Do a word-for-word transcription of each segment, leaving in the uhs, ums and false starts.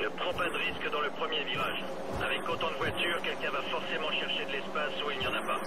Ne prends pas de risque dans le premier virage. Avec autant de voitures, quelqu'un va forcément chercher de l'espace où il n'y en a pas.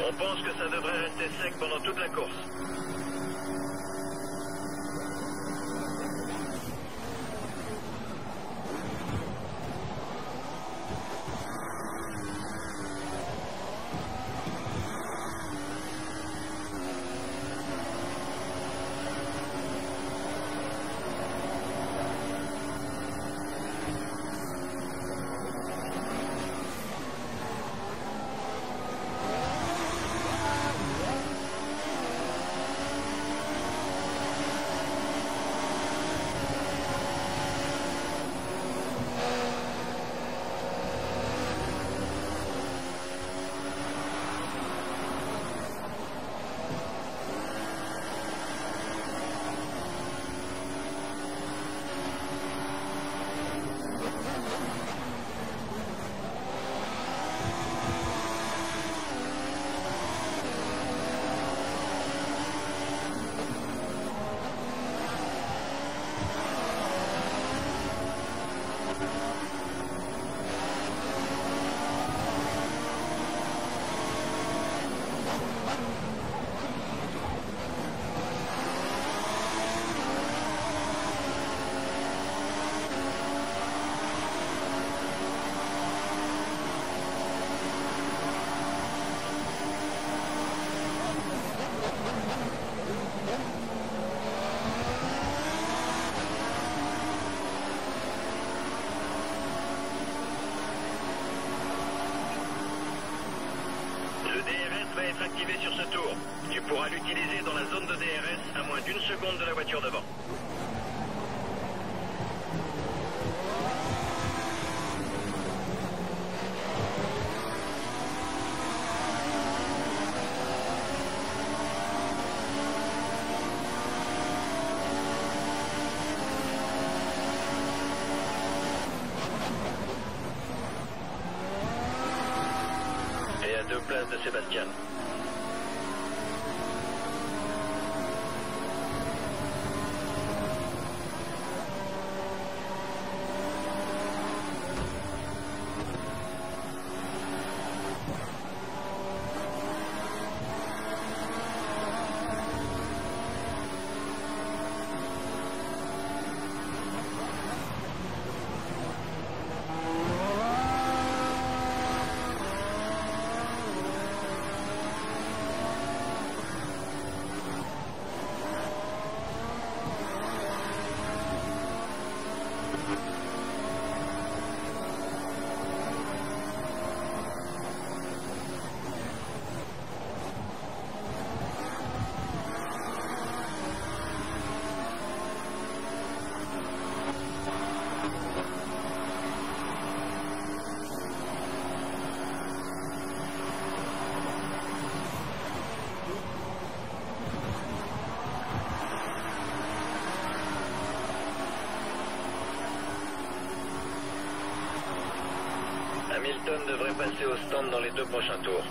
On pense que ça devrait rester sec pendant toute la course. Sur ce tour, tu pourras l'utiliser dans la zone de D R S à moins d'une seconde de la voiture devant. Et à deux places de Sébastien. Hamilton devrait passer au stand dans les deux prochains tours.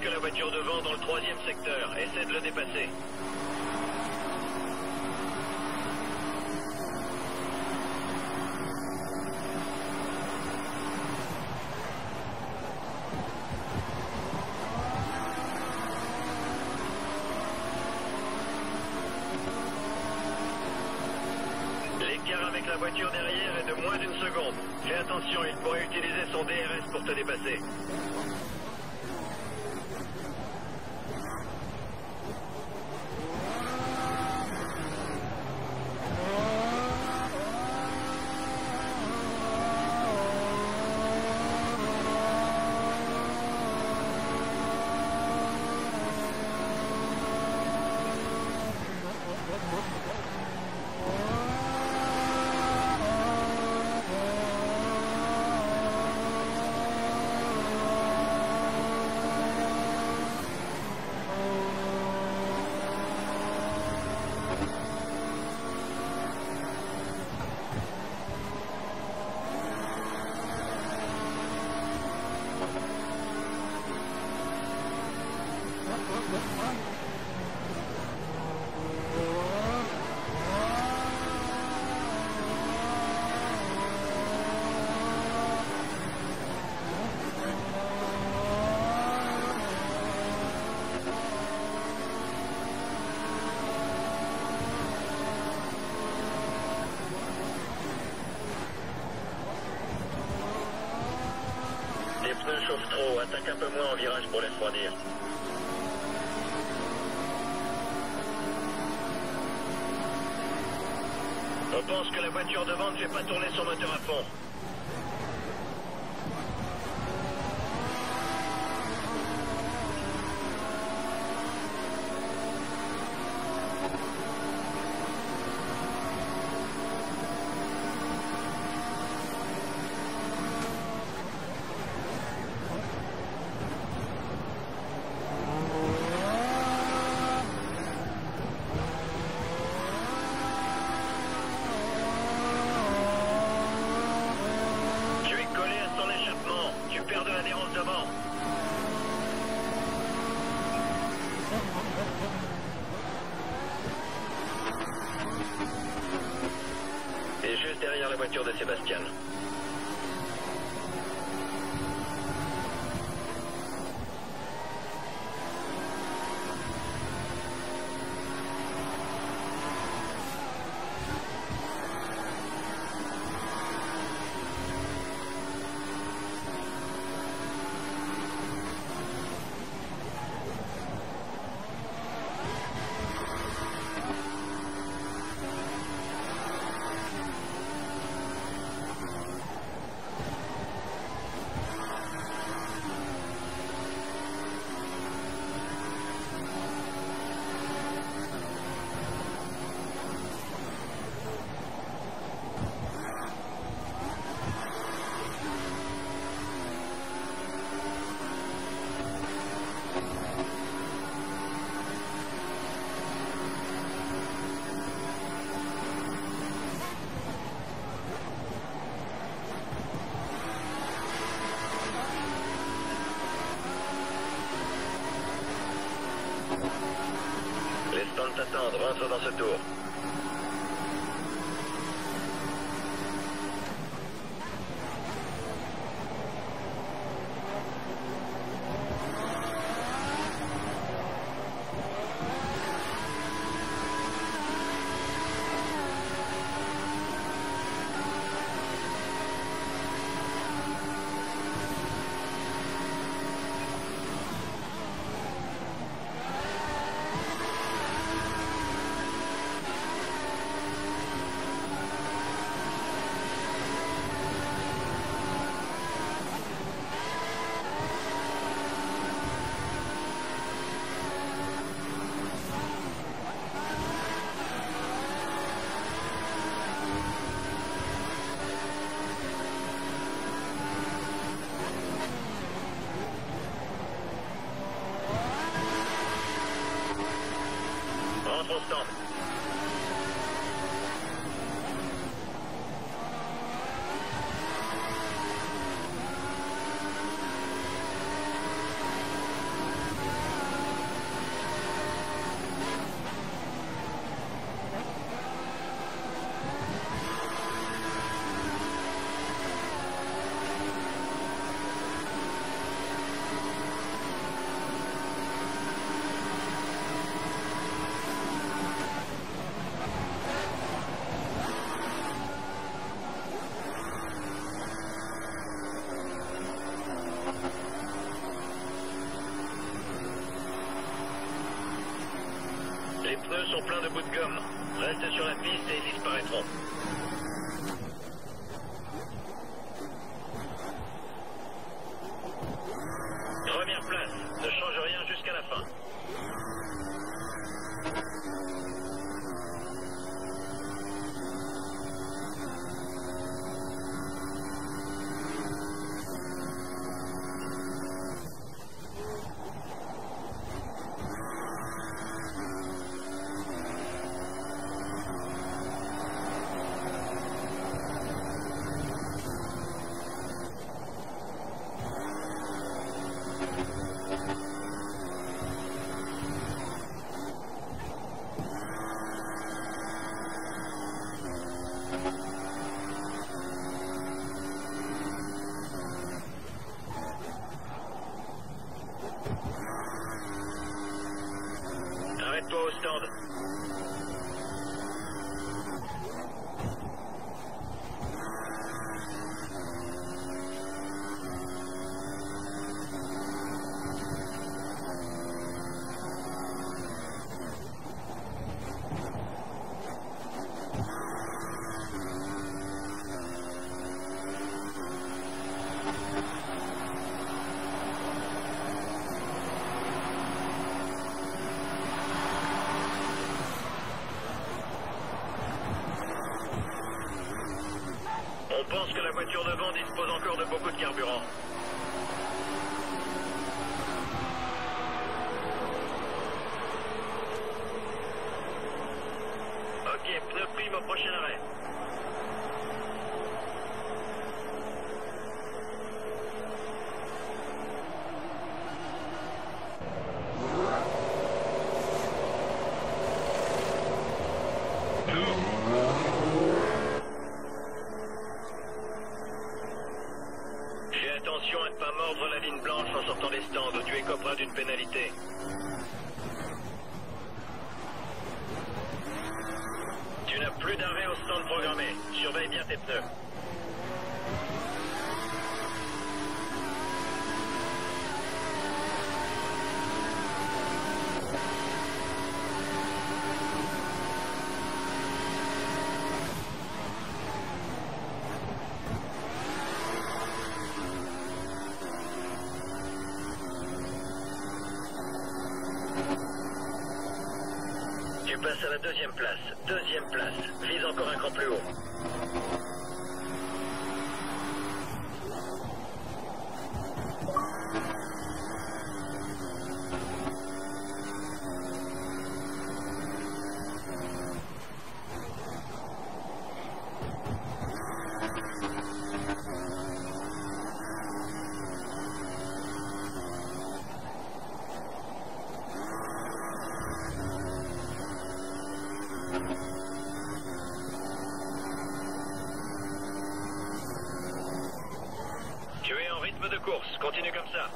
Que la voiture devant dans le troisième secteur. Essaie de le dépasser. L'écart avec la voiture derrière est de moins d'une seconde. Fais attention, il pourrait utiliser son D R S pour te dépasser. Chauffe trop, attaque un peu moins en virage pour les refroidir. On pense que la voiture devant ne fait pas tourner son moteur à fond. Et juste derrière la voiture de Sébastien. Les stands t'attendent, rentre dans ce tour. Plein de bouts de gomme. Reste sur la piste et ils disparaîtront. Première place. Ne change rien jusqu'à la fin. Passe à la deuxième place, deuxième place, vise encore un cran plus haut. de course, continue comme ça.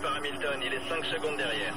Par Hamilton, il est cinq secondes derrière.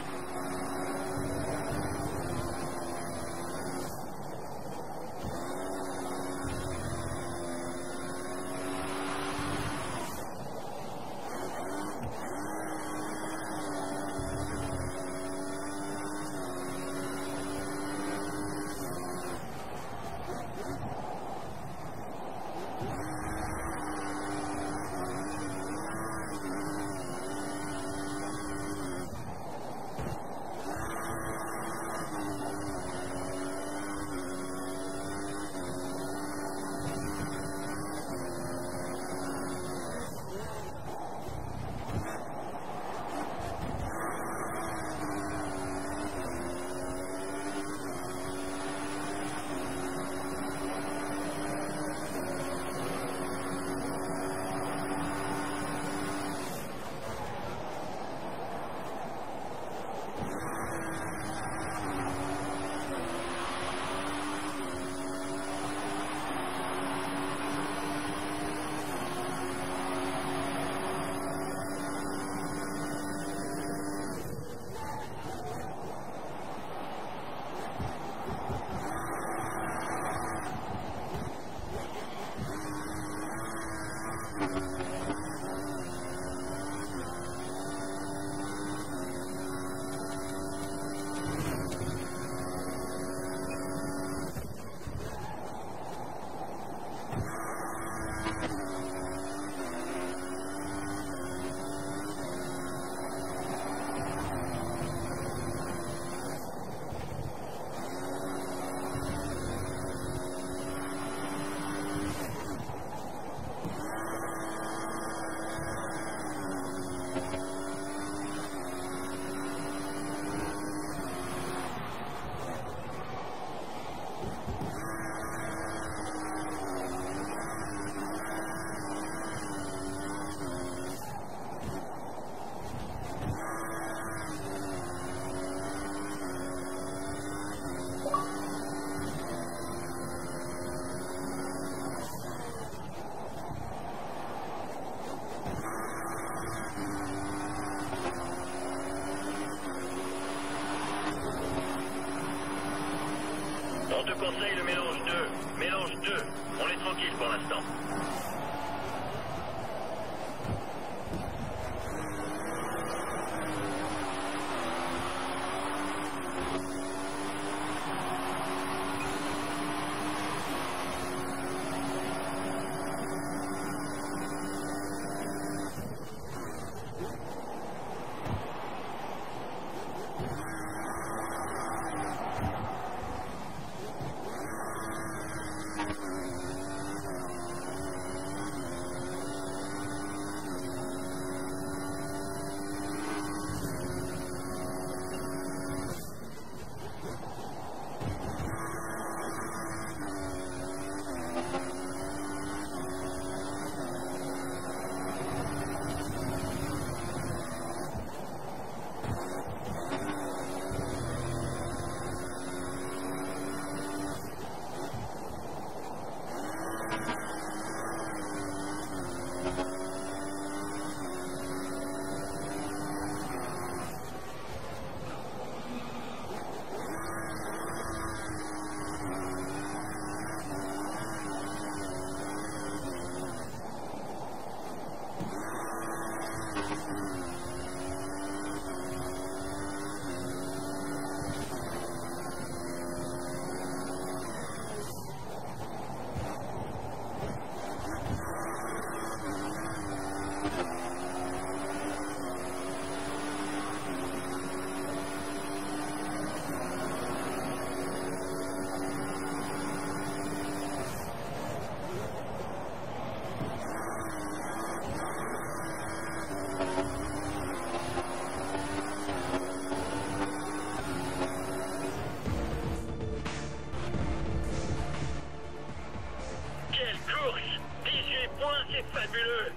Conseil le mélange deux, mélange deux, on est tranquille pour l'instant. Quelle course! dix-huit points, c'est fabuleux!